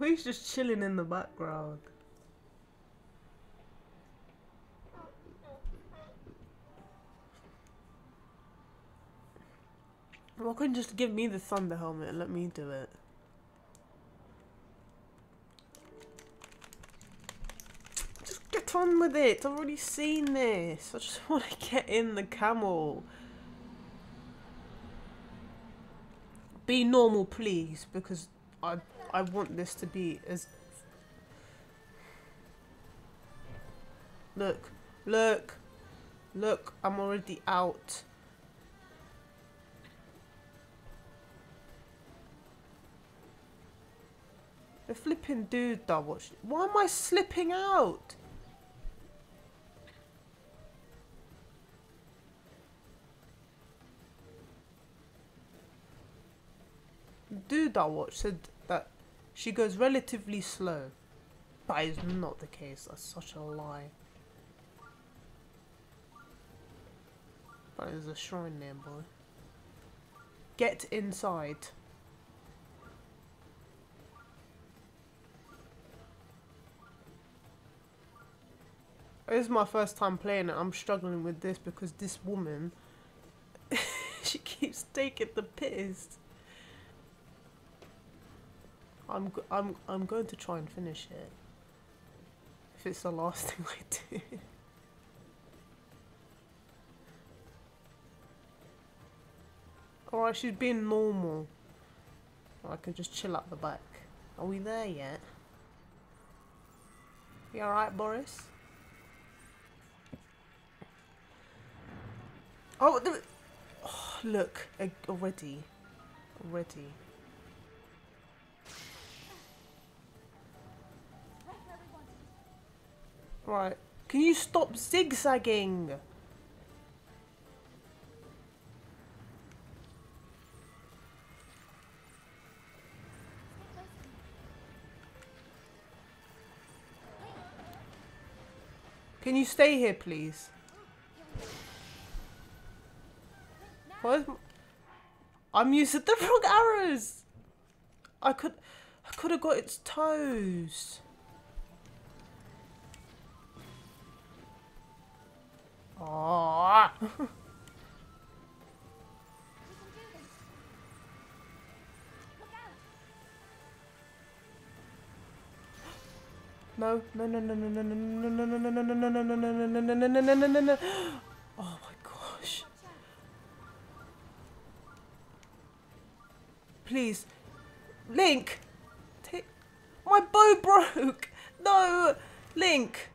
He's just chilling in the background. Why couldn't you just give me the thunder helmet and let me do it? Just get on with it. I've already seen this. I just want to get in the camel. Be normal, please, because I want this to be as... Look. Look. Look. I'm already out. The flipping dude that watched. Why am I slipping out? The dude that watched said that she goes relatively slow. That is not the case. That's such a lie. But there's a shrine nearby. Get inside. This is my first time playing it. I'm struggling with this because this woman, she keeps taking the piss. I'm going to try and finish it. If it's the last thing I do. Alright, she's being normal. I can just chill out the back. Are we there yet? You alright, Boris? Oh, oh, look, already. Right, can you stop zigzagging? Can you stay here, please? I'm using the wrong arrows. I could have got its toes. Ah. No. Oh my gosh. Please, Link, take my bow broke. No, Link.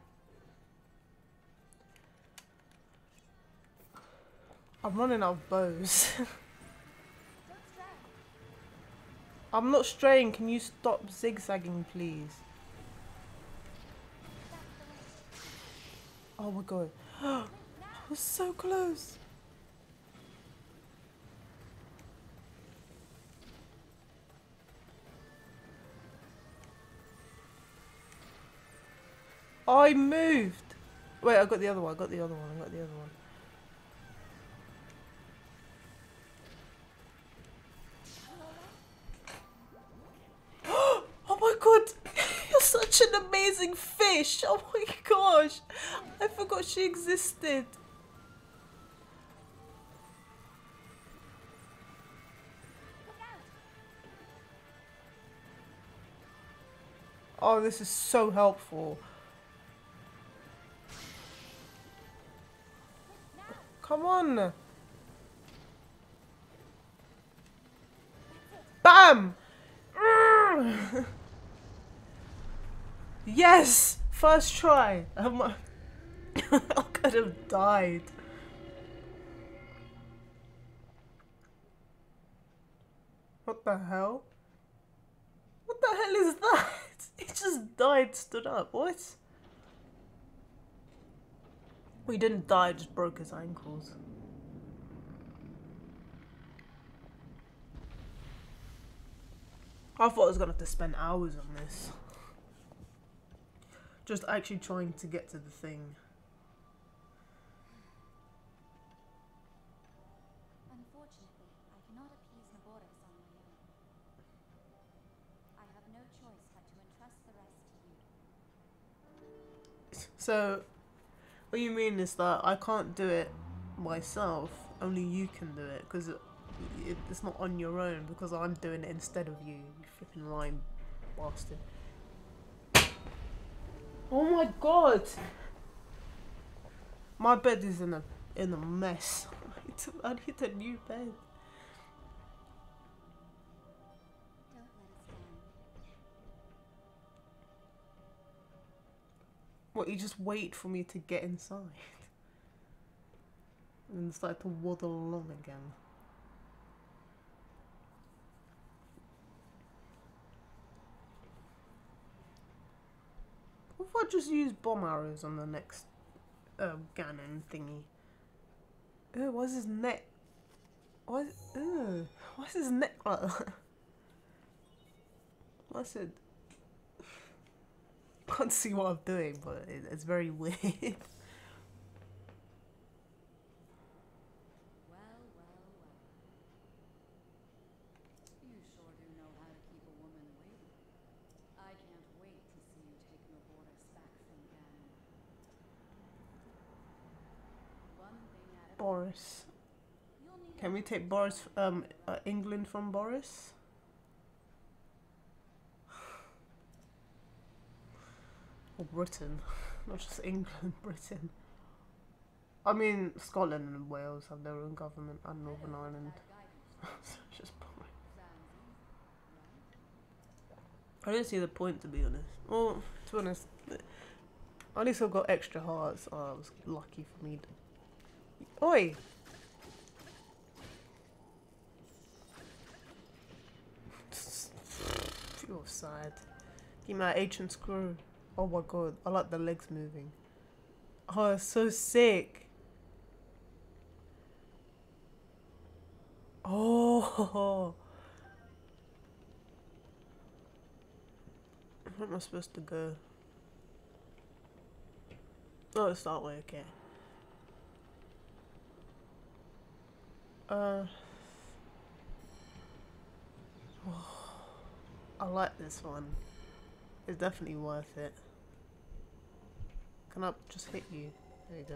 I'm running out of bows. I'm not straying. Can you stop zigzagging, please? Oh my god, I was so close. I moved. Wait, I got the other one. Oh my god! You're such an amazing fish! Oh my gosh! I forgot she existed. Oh, this is so helpful. Come on! Bam! Yes! First try! I could have died. What the hell? What the hell is that? It just died, stood up. What? He didn't die, just broke his ankles. I thought I was gonna have to spend hours on this. Just actually trying to get to the thing. Unfortunately, I cannot appease Naboris on my own. I have no choice but to perfect. So what you mean is that I can't do it myself, only you can do it, because it's not on your own, because I'm doing it instead of you, you freaking lying bastard. Oh my god! My bed is in a mess. I need a new bed. What, you just wait for me to get inside? And start to waddle along again. What if I just use bomb arrows on the next Ganon thingy? Ew, why's his neck? Why's his neck like that? I said, can't see what I'm doing, but it's very weird. Boris. Can we take Boris, England from Boris? Or Britain. Not just England, Britain. I mean, Scotland and Wales have their own government and Northern Ireland. So it's just boring. I don't see the point, to be honest. Well, to be honest, at least I've got extra hearts. Oh, I was lucky for me. Oi! You're sad. Give me an ancient screw. Oh my god, I like the legs moving. Oh, it's so sick. Oh. Where am I supposed to go? Oh, it's that way, okay. Oh, I like this one. It's definitely worth it. Can I just hit you? There you go.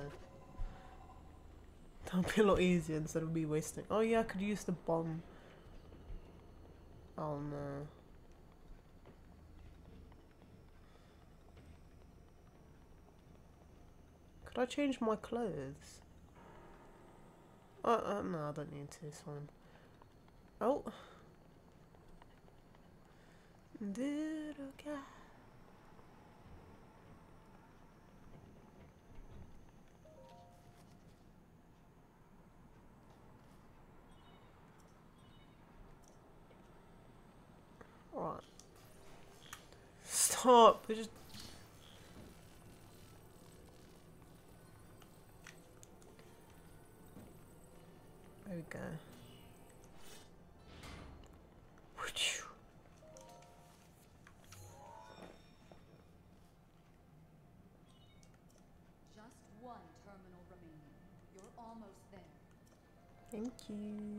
That'll be a lot easier instead of me wasting. Oh yeah, I could use the bomb. Oh no. Could I change my clothes? No, I don't need to. This one. Oh. Little guy. Alright. Stop. We just. There we go. Just one terminal remaining. You're almost there. Thank you.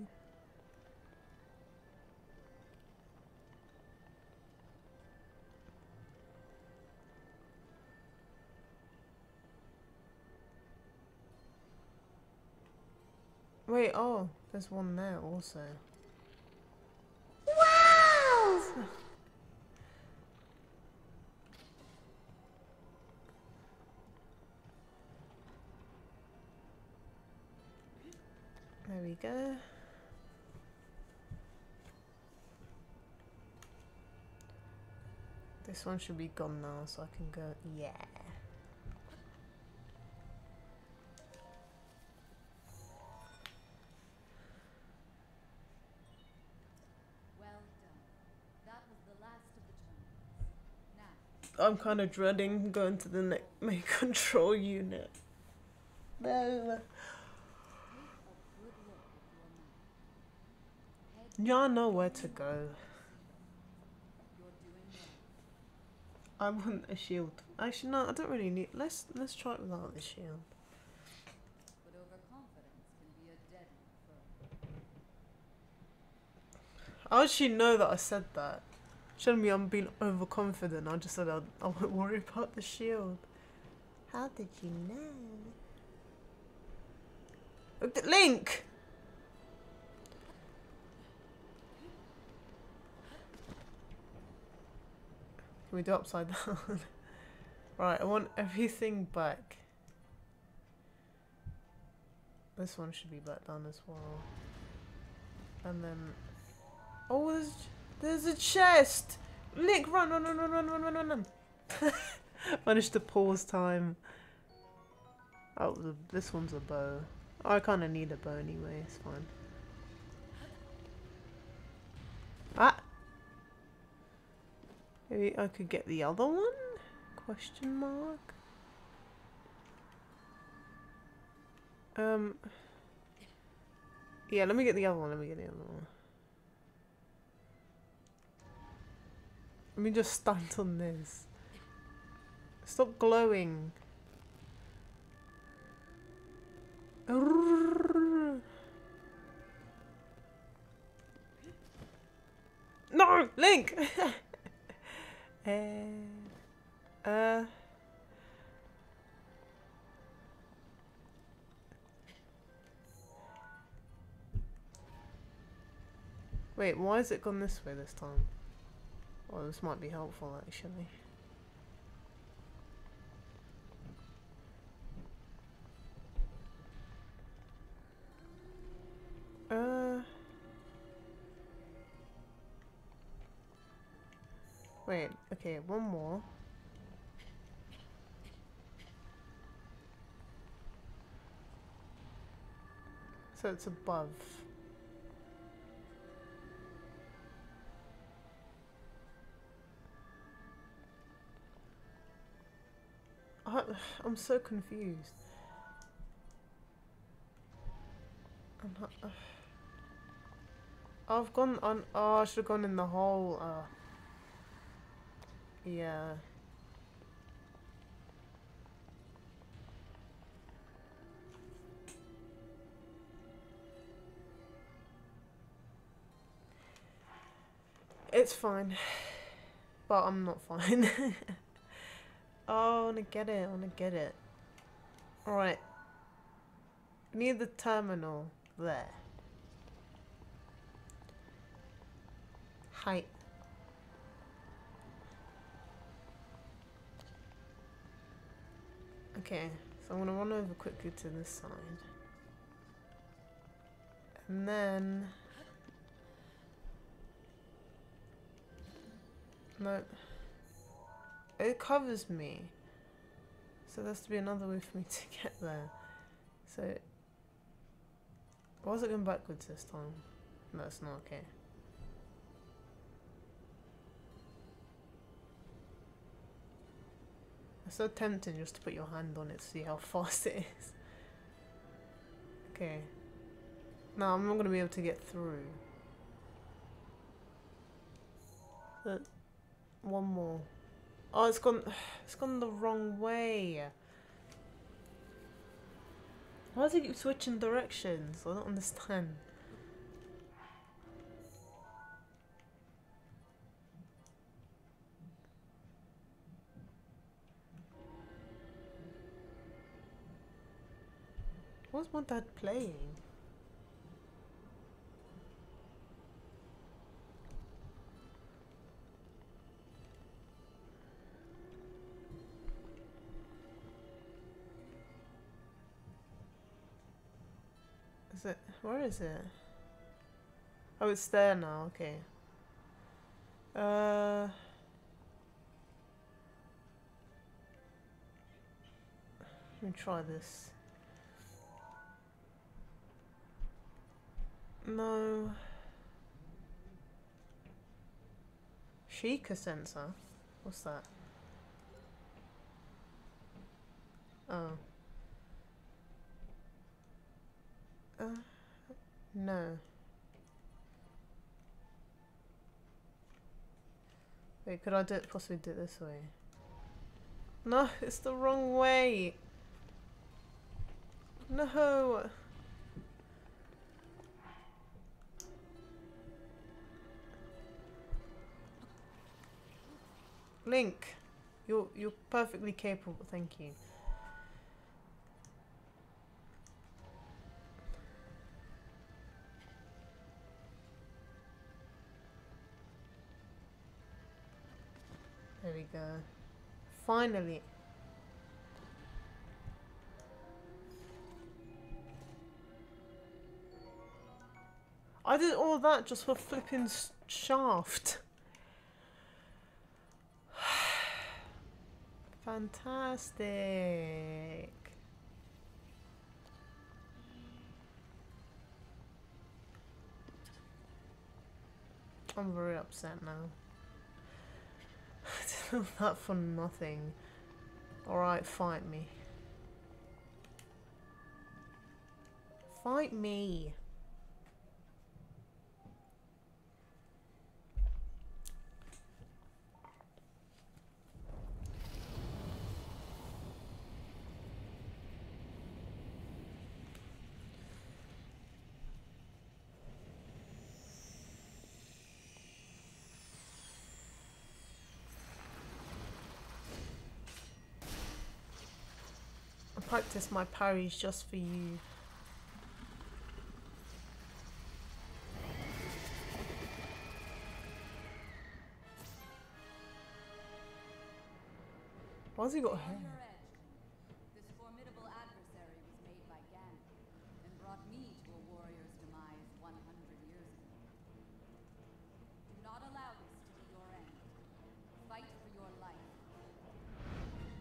Wait, oh, there's one there also. Wow! There we go. This one should be gone now, so I can go, yeah. I'm kind of dreading going to the main control unit. No. Y'all know where to go. I want a shield. Actually, no, I don't really need. Let's try it without the shield. I actually know that I said that. Showing me I'm being overconfident. I just said I won't worry about the shield. How did you know? Link! Can we do upside down? Right, I want everything back. This one should be back down as well. And then... oh, there's a chest! Link, run, run, run, run, run, run, run, run. Managed to pause time. Oh, this one's a bow. Oh, I kind of need a bow anyway, it's fine. Ah! Maybe I could get the other one? Question mark? Yeah, let me get the other one, let me get the other one. Let me just stand on this. Stop glowing. No! Link! Wait, why has it gone this way this time? Well, this might be helpful actually. Wait, okay, one more. So it's above. I'm so confused. I'm not, I've gone on. Oh, I should have gone in the hole. Yeah. It's fine. But I'm not fine. Oh, I wanna get it, I wanna get it. Alright. Near the terminal. There. Height. Okay, so I'm gonna run over quickly to this side. And then... no. It covers me. So there has to be another way for me to get there. So... why is it going backwards this time? No, it's not okay. It's so tempting just to put your hand on it to see how fast it is. Okay. No, I'm not going to be able to get through. But one more. Oh, it's gone the wrong way. Why does it keep switching directions? I don't understand. What's my dad playing? Is it? Where is it? Oh, it's there now. Okay. Let me try this. No. Sheikah sensor? What's that? Oh. No. Wait, could I do it, possibly do it this way? No, it's the wrong way! No! Link, you're perfectly capable. Thank you. There we go. Finally. I did all that just for flipping shaft. Fantastic. I'm very upset now. I did all that for nothing. Alright, fight me. Fight me. Practice my parries just for you. Why's he got hair? This formidable adversary was made by Ganon and brought me to a warrior's demise 100 years ago. Do not allow this to be your end. Fight for your life.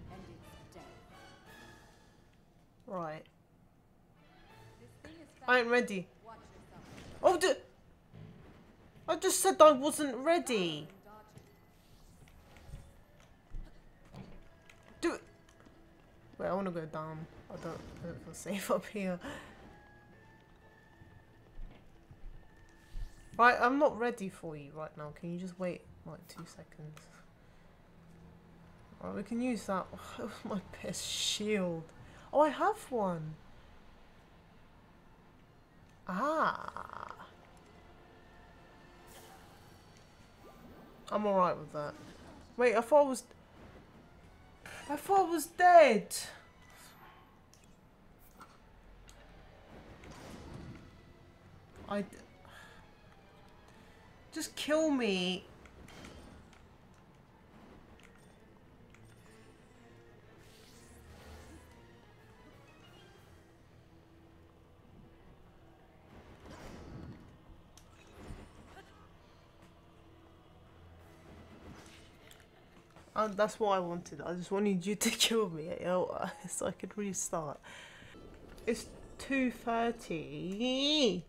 End its death. Right. I ain't ready. Oh, I just said I wasn't ready. Wait, I want to go down. I don't feel safe up here. Right, I'm not ready for you right now. Can you just wait like 2 seconds? Alright, we can use that. Oh, my best shield. Oh, I have one. Ah. I'm alright with that. Wait, I thought I was dead. Just kill me. That's what I wanted. I just wanted you to kill me, so I could restart. It's 2:30.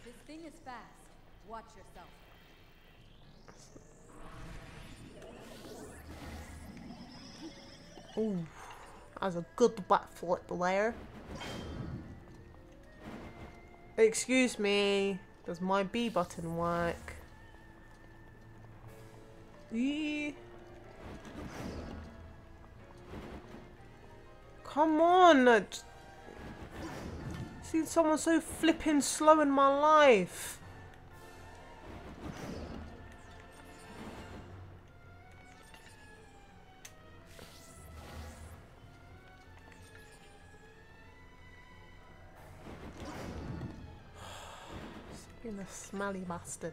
This thing is fast. Watch yourself. Ooh, that's a good backflip there. Excuse me. Does my B button work? Come on! I've seen someone so flipping slow in my life. It's been a smelly bastard.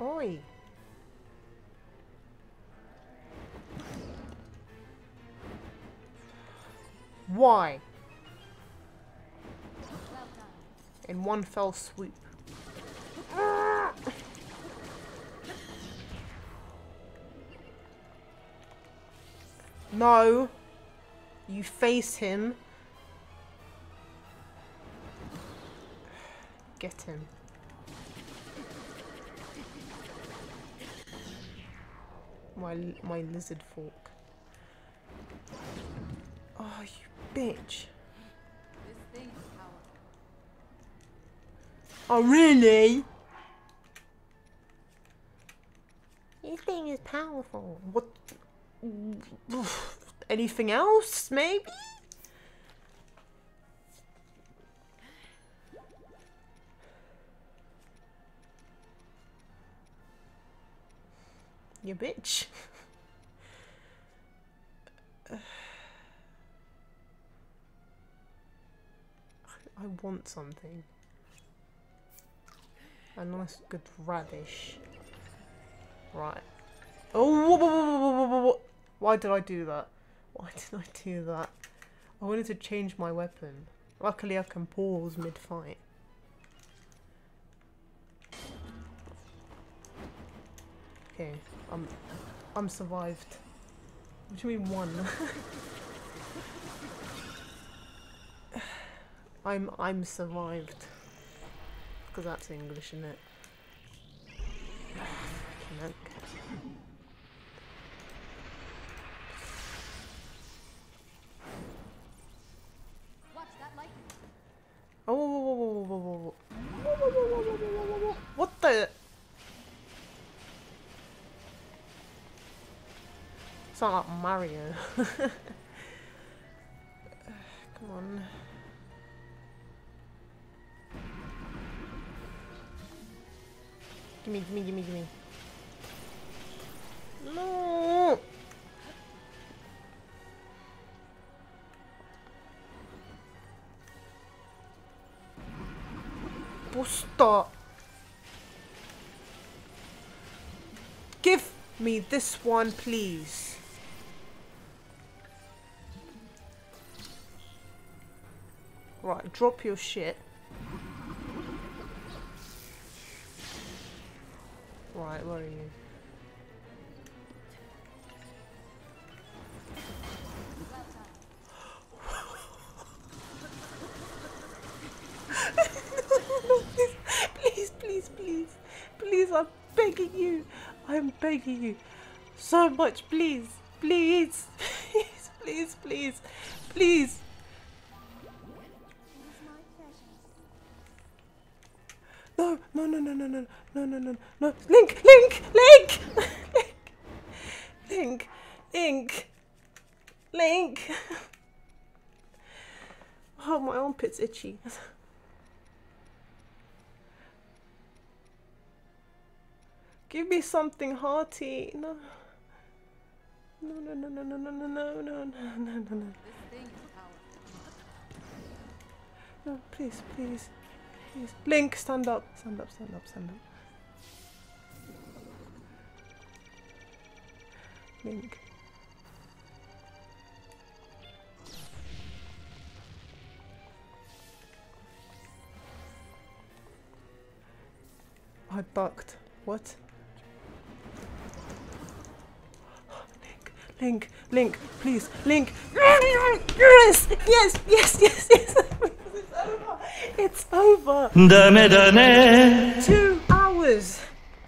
Oi! Why? In one fell swoop. Ah! No! You face him. Get him. My lizard fork. Oh, you bitch. Oh, really? This thing is powerful. What? Anything else, maybe? You bitch. I want something. A nice good radish. Right. Oh, whoa, whoa, whoa, whoa, whoa. Why did I do that? Why did I do that? I wanted to change my weapon. Luckily I can pause mid-fight. Okay, I'm survived. What do you mean one? I'm survived. Because that's English, isn't it? Freaking heck. Oh, what the? It's not like Mario. Come on. Gimme, gimme, gimme, gimme. No! Stop. Give me this one, please. Right, drop your shit. Right, where are you? I'm begging you. I'm begging you so much. Please, please, please, please, please, please. No, no, no, no, no, no, no, no, no, no. Link, Link, Link, Link, Link, Link. Oh, my armpit's itchy. Give me something hearty. No. No, no, no, no, no, no, no, no, no, no, no, no. No, please, please, please. Link, stand up. Stand up, stand up, stand up. Link. I bucked. What? Link, Link, please, Link. Yes, yes, yes, yes, yes. It's over. It's over. Dame, dame. 2 hours.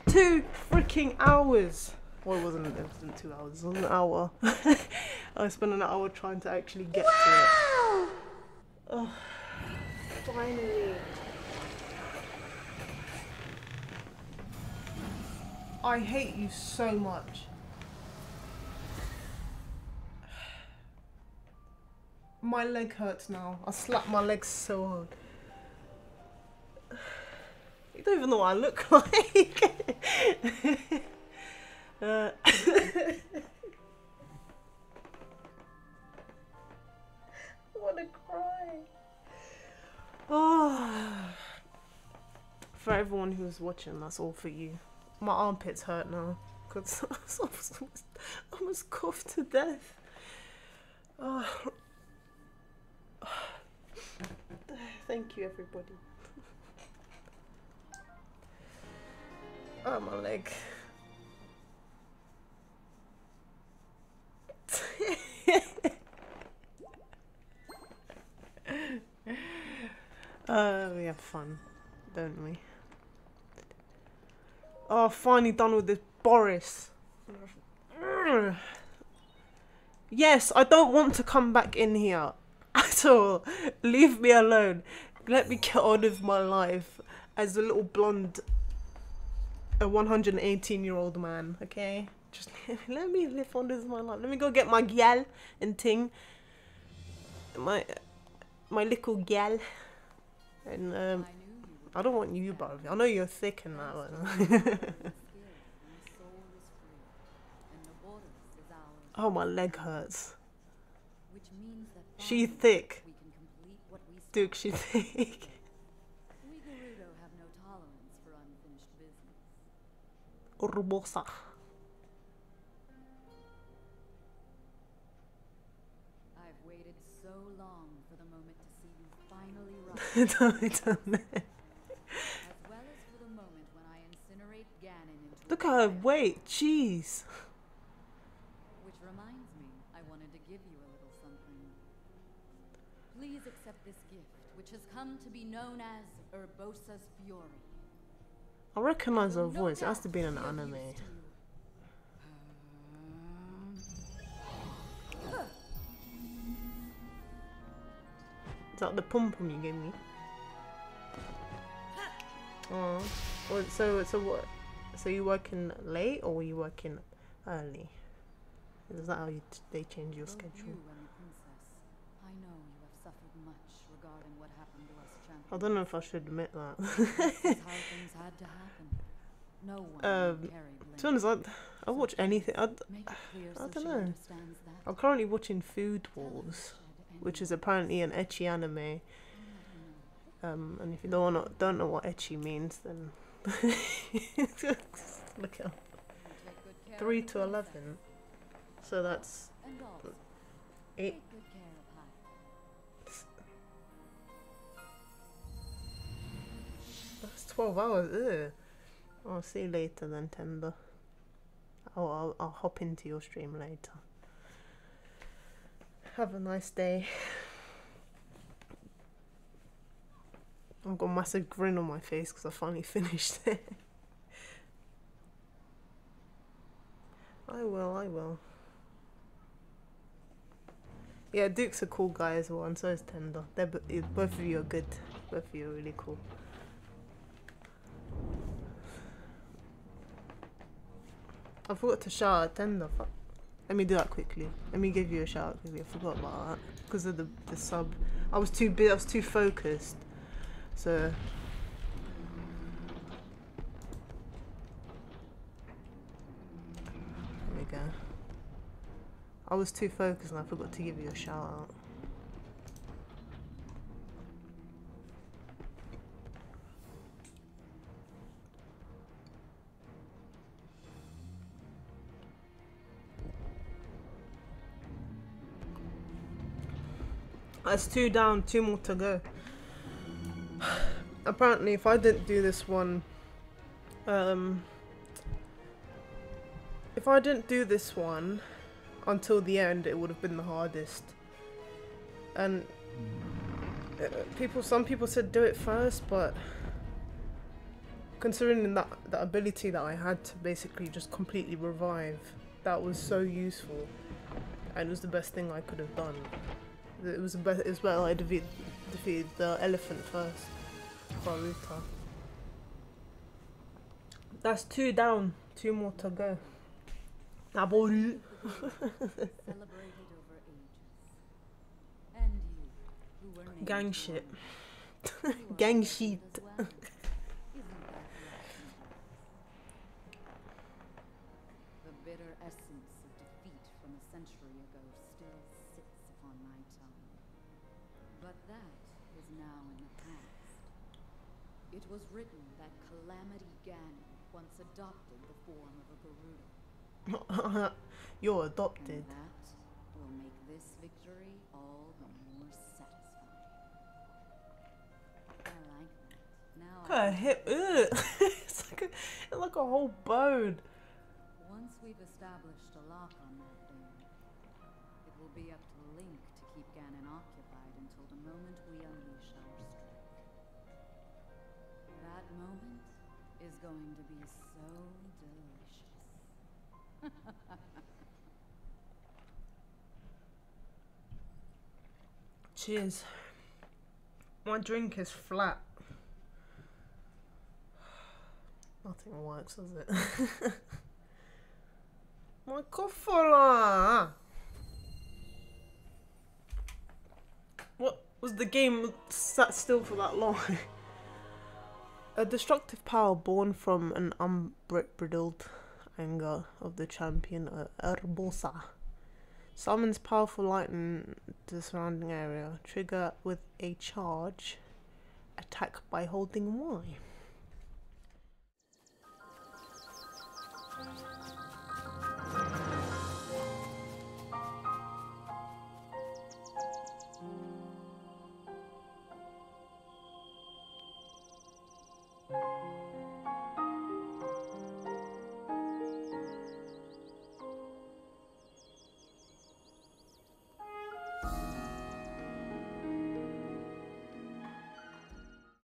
2 freaking hours. Well, it wasn't 2 hours. It was an hour. I spent an hour trying to actually get to it. Wow! Oh, finally. I hate you so much. My leg hurts now. I slapped my legs so hard. You don't even know what I look like. I want to cry. Oh. For everyone who's watching, that's all for you. My armpits hurt now because I was almost coughed to death. Thank you, everybody. Oh, my leg. We have fun, don't we? Oh, finally done with this Boris. Yes, I don't want to come back in here at all. Leave me alone. Let me get on with my life as a little blonde, a 118-year-old man, okay? Just let me live on with my life. Let me go get my gyal and ting. My little gyal. And, I don't want you, Boris. I know you're thick in that one. Oh, my leg hurts. She thick. Duke, she thick. Urbosa. Look at her weight, jeez. Which reminds me, I wanted to give you a little something. Please accept this gift, which has come to be known as Urbosa's Fury. I recognize her voice. It has to be an anime. It's like the pom pom you gave me. Oh, so what? So you working late or were you working early? Is that how they change your schedule? I don't know if I should admit that. To be honest, I watch anything. I don't know. I'm currently watching Food Wars, which is apparently an ecchi anime. And if you don't know what ecchi means, then look up. 3 to 11. So that's 8. That's 12 hours. Ugh. I'll see you later then, Tender. I'll hop into your stream later. Have a nice day. I've got a massive grin on my face because I finally finished it. I will. Yeah, Duke's a cool guy as well, and so is Tender. Both of you are good. Both of you are really cool. I forgot to shout out Tender. Let me do that quickly. Let me give you a shout out quickly. I forgot about that because of the sub. I was too focused. So there we go. I was too focused and I forgot to give you a shout out. That's 2 down, 2 more to go. Apparently if I didn't do this one, if I didn't do this one until the end, it would have been the hardest. And some people said do it first, but considering that ability that I had to basically just completely revive, that was so useful and it was the best thing I could have done. It was better I defeated the elephant first. Baruta. That's 2 down, 2 more to go. Naboris. Gang shit. Gang shit. It was written that Calamity Ganon once adopted the form of a Garuda. You're adopted. And that will make this victory all the more satisfying. I like that. Now look at a hip. It's like a whole bone. Once we've established a lock on that thing, it will be up to Link to keep Ganon occupied until the moment we unleash our strength. That moment is going to be so delicious. Cheers. My drink is flat. Nothing works, does it? My coffee. What was the game sat still for that long? A destructive power born from an unbridled anger of the champion Urbosa summons powerful lightning to the surrounding area. Trigger with a charge. Attack by holding Y.